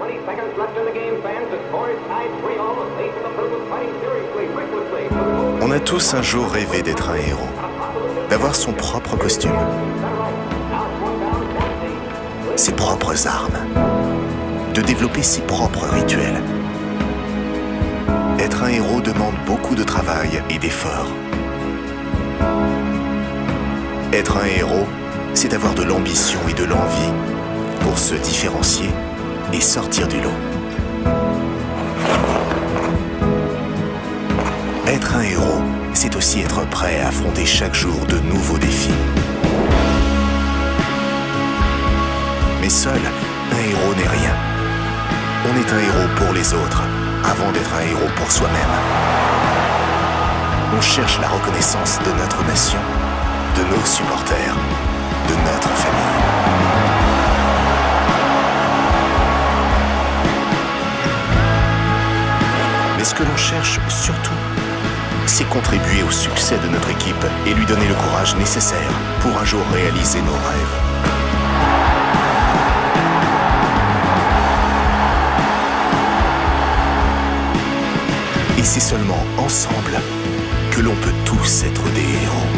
Only 20 seconds left in the game, fans. The score is tied 3-all with Leeds and the Blues fighting seriously, recklessly. On a tous un jour rêvé d'être un héros, d'avoir son propre costume, ses propres armes, de développer ses propres rituels. Être un héros demande beaucoup de travail et d'efforts. Être un héros, c'est avoir de l'ambition et de l'envie pour se différencier et sortir du lot. Être un héros, c'est aussi être prêt à affronter chaque jour de nouveaux défis. Mais seul, un héros n'est rien. On est un héros pour les autres, avant d'être un héros pour soi-même. On cherche la reconnaissance de notre nation, de nos supporters, de notre famille. Mais ce que l'on cherche surtout, c'est contribuer au succès de notre équipe et lui donner le courage nécessaire pour un jour réaliser nos rêves. Et c'est seulement ensemble que l'on peut tous être des héros.